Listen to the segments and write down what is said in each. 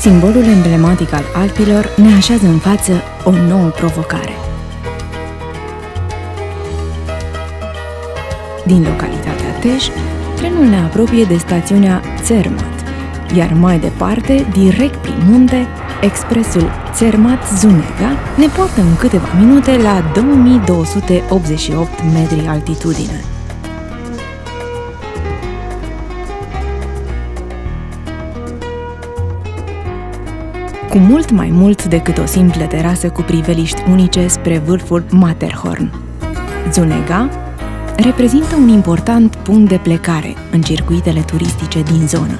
Simbolul emblematic al Alpilor ne așează în față o nouă provocare. Din localitatea Täsch, trenul ne apropie de stațiunea Zermatt, iar mai departe, direct prin munte, expresul Zermatt-Sunnegga ne poartă în câteva minute la 2288 metri altitudine. Cu mult mai mult decât o simplă terasă cu priveliști unice spre vârful Matterhorn, Sunnegga reprezintă un important punct de plecare în circuitele turistice din zonă.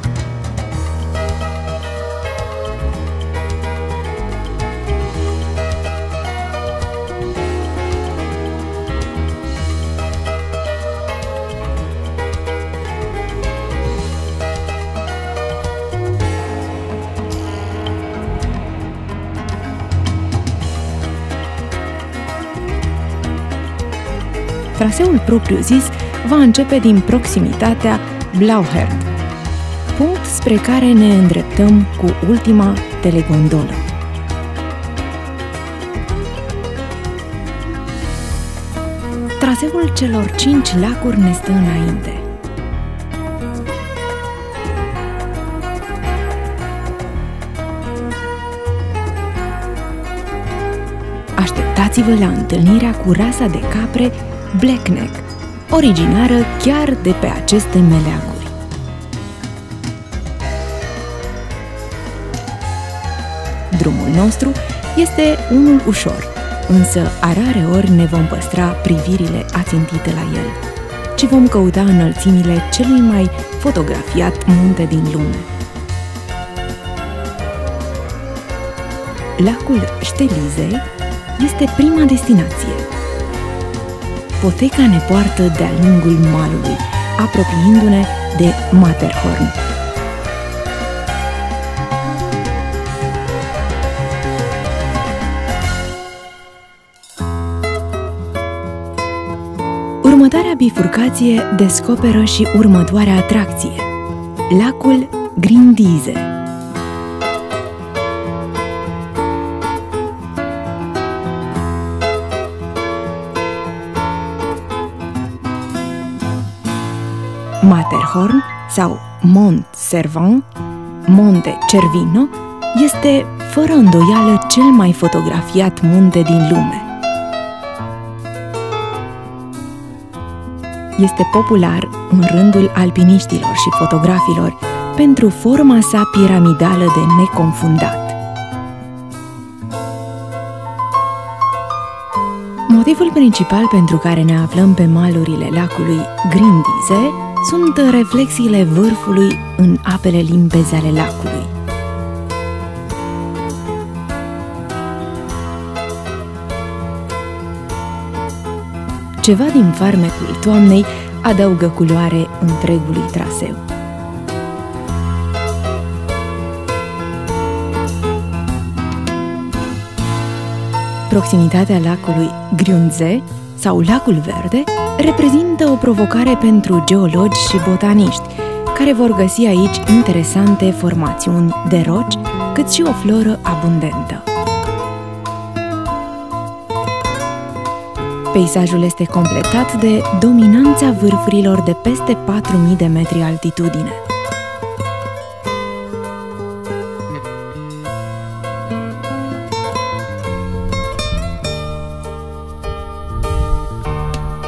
Traseul propriu-zis va începe din proximitatea Blauherd, punct spre care ne îndreptăm cu ultima telegondolă. Traseul celor 5 lacuri ne stă înainte. Așteptați-vă la întâlnirea cu rasa de capre Blackneck, originară chiar de pe aceste meleaguri. Drumul nostru este unul ușor, însă rareori ne vom păstra privirile ațintite la el, ci vom căuta înălțimile celui mai fotografiat munte din lume. Lacul Stelizei este prima destinație. Poteca ne poartă de-a lungul malului, apropiindu-ne de Matterhorn. Următoarea bifurcație descoperă și următoarea atracție, lacul Grindjisee. Matterhorn sau Mont Servant, Monte Cervino, este fără îndoială cel mai fotografiat munte din lume. Este popular în rândul alpiniștilor și fotografilor pentru forma sa piramidală de neconfundat. Motivul principal pentru care ne aflăm pe malurile lacului Grindjisee sunt reflexiile vârfului în apele limpezi ale lacului. Ceva din farmecul toamnei adaugă culoare întregului traseu. Proximitatea lacului Grünsee sau lacul verde reprezintă o provocare pentru geologi și botaniști, care vor găsi aici interesante formațiuni de roci, cât și o floră abundentă. Peisajul este completat de dominanța vârfurilor de peste 4000 de metri altitudine.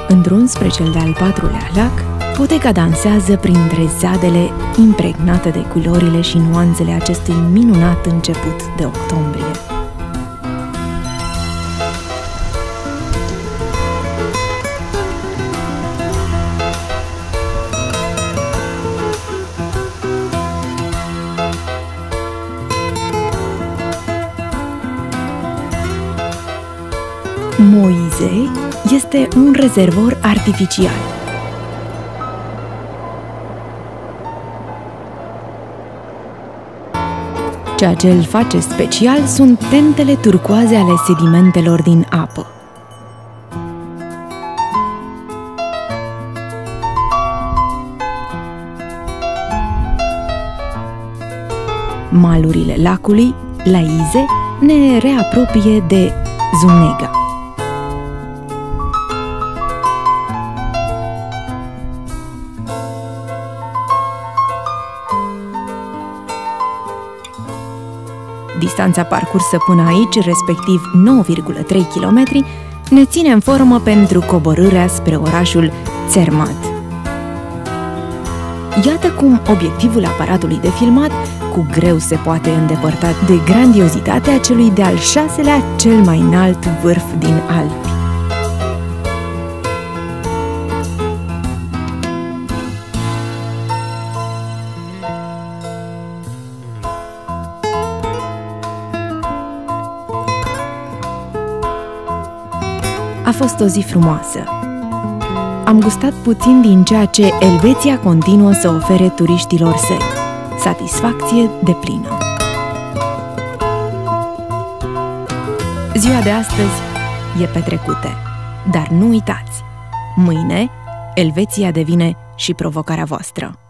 Îndrun spre cel de-al patrulea lac, poteca dansează printre zadele impregnate de culorile și nuanțele acestui minunat început de octombrie. Moisei este un rezervor artificial. Ceea ce îl face special sunt tentele turcoaze ale sedimentelor din apă. Malurile lacului Leisee ne reapropie de Sunnegga. Distanța parcursă până aici, respectiv 9,3 km, ne ține în formă pentru coborârea spre orașul Zermatt. Iată cum obiectivul aparatului de filmat cu greu se poate îndepărta de grandiozitatea celui de-al 6-lea cel mai înalt vârf din Alpi. A fost o zi frumoasă. Am gustat puțin din ceea ce Elveția continuă să ofere turiștilor săi. Satisfacție deplină. Ziua de astăzi e petrecută, dar nu uitați, mâine Elveția devine și provocarea voastră.